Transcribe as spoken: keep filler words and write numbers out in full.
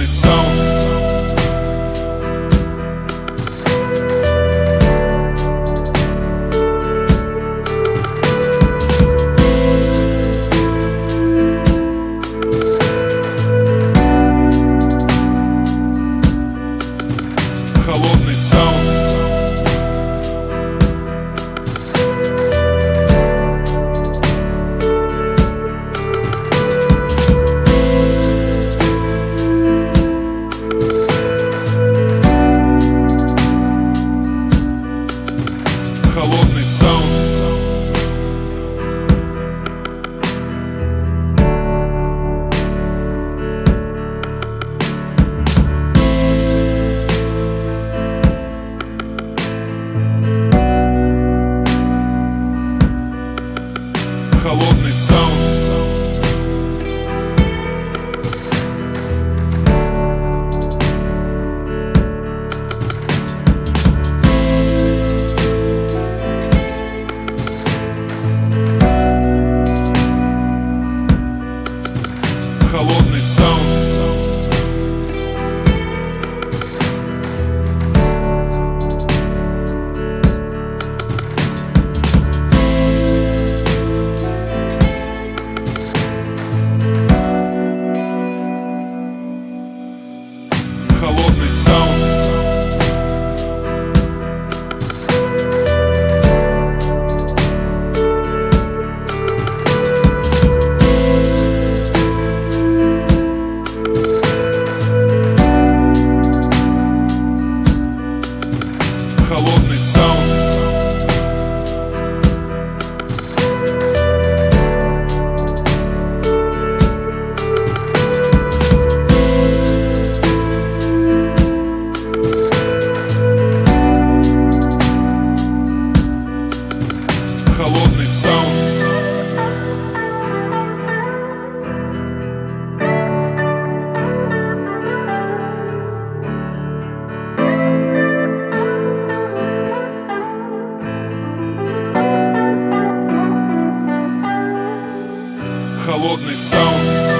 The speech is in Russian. lonely song. Холодный саунд. Холодный саунд. Холодный саунд. Холодный саунд. Холодный саунд. Холодный саунд.